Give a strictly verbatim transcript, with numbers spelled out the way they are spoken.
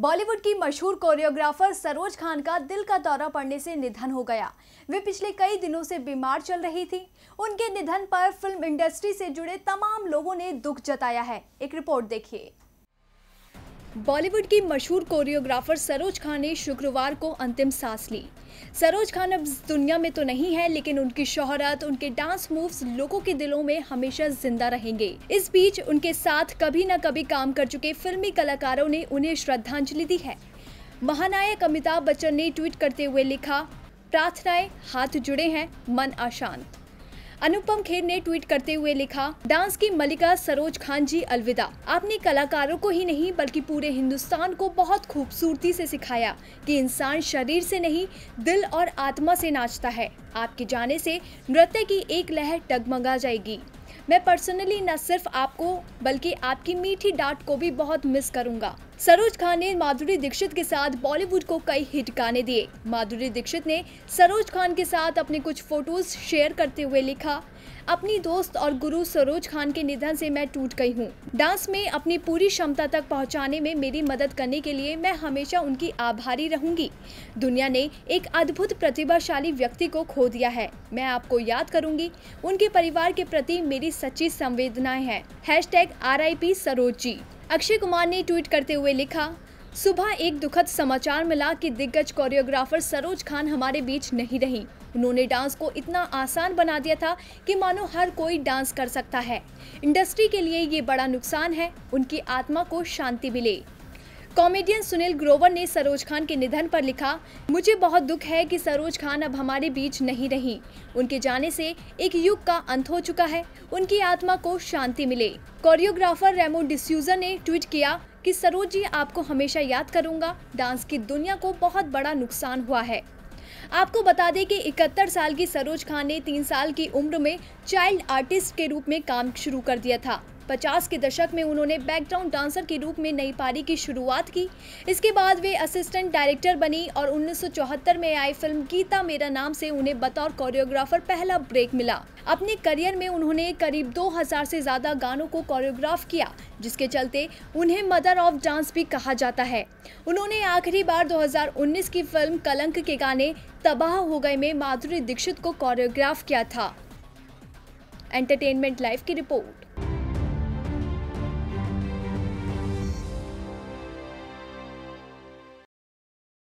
बॉलीवुड की मशहूर कोरियोग्राफर सरोज खान का दिल का दौरा पड़ने से निधन हो गया। वे पिछले कई दिनों से बीमार चल रही थी। उनके निधन पर फिल्म इंडस्ट्री से जुड़े तमाम लोगों ने दुख जताया है। एक रिपोर्ट देखिए। बॉलीवुड की मशहूर कोरियोग्राफर सरोज खान ने शुक्रवार को अंतिम सांस ली। सरोज खान अब दुनिया में तो नहीं है, लेकिन उनकी शोहरत, उनके डांस मूव्स लोगों के दिलों में हमेशा जिंदा रहेंगे। इस बीच उनके साथ कभी न कभी काम कर चुके फिल्मी कलाकारों ने उन्हें श्रद्धांजलि दी है। महानायक अमिताभ बच्चन ने ट्वीट करते हुए लिखा, प्रार्थनाएं, हाथ जुड़े हैं, मन अशांत। अनुपम खेर ने ट्वीट करते हुए लिखा, डांस की मलिका सरोज खान जी अलविदा। आपने कलाकारों को ही नहीं बल्कि पूरे हिंदुस्तान को बहुत खूबसूरती से सिखाया कि इंसान शरीर से नहीं, दिल और आत्मा से नाचता है। आपके जाने से नृत्य की एक लहर डगमगा जाएगी। मैं पर्सनली न सिर्फ आपको बल्कि आपकी मीठी डांट को भी बहुत मिस करूंगा। सरोज खान ने माधुरी दीक्षित के साथ बॉलीवुड को कई हिट गाने दिए। माधुरी दीक्षित ने सरोज खान के साथ अपने कुछ फोटोज शेयर करते हुए लिखा, अपनी दोस्त और गुरु सरोज खान के निधन से मैं टूट गई हूँ। डांस में अपनी पूरी क्षमता तक पहुँचाने में मेरी मदद करने के लिए मैं हमेशा उनकी आभारी रहूंगी। दुनिया ने एक अद्भुत प्रतिभाशाली व्यक्ति को खो दिया है। मैं आपको याद करूंगी। उनके परिवार के प्रति मेरी सच्ची संवेदनाएं हैं। Hashtag R I P Saroj ji. Akshay Kumar ने ट्वीट करते हुए लिखा, सुबह एक दुखद समाचार मिला कि दिग्गज कोरियोग्राफर सरोज खान हमारे बीच नहीं रहीं। उन्होंने डांस को इतना आसान बना दिया था कि मानो हर कोई डांस कर सकता है। इंडस्ट्री के लिए ये बड़ा नुकसान है। उनकी आत्मा को शांति मिले। कॉमेडियन सुनील ग्रोवर ने सरोज खान के निधन पर लिखा, मुझे बहुत दुख है कि सरोज खान अब हमारे बीच नहीं रहीं। उनके जाने से एक युग का अंत हो चुका है। उनकी आत्मा को शांति मिले। कोरियोग्राफर रेमो डिसूजा ने ट्वीट किया कि सरोज जी, आपको हमेशा याद करूंगा। डांस की दुनिया को बहुत बड़ा नुकसान हुआ है। आपको बता दें कि इकहत्तर साल की सरोज खान ने तीन साल की उम्र में चाइल्ड आर्टिस्ट के रूप में काम शुरू कर दिया था। पचास के दशक में उन्होंने बैकग्राउंड डांसर के रूप में नई पारी की शुरुआत की। इसके बाद वे असिस्टेंट डायरेक्टर बनी और उन्नीस सौ चौहत्तर में आई फिल्म गीता मेरा नाम से उन्हें बतौर कोरियोग्राफर पहला ब्रेक मिला। अपने करियर में उन्होंने करीब दो हज़ार से ज्यादा गानों को कोरियोग्राफ किया, जिसके चलते उन्हें मदर ऑफ डांस भी कहा जाता है। उन्होंने आखिरी बार दो हज़ार उन्नीस की फिल्म कलंक के गाने तबाह हो गए में माधुरी दीक्षित को कोरियोग्राफ किया था। एंटरटेनमेंट लाइव की रिपोर्ट।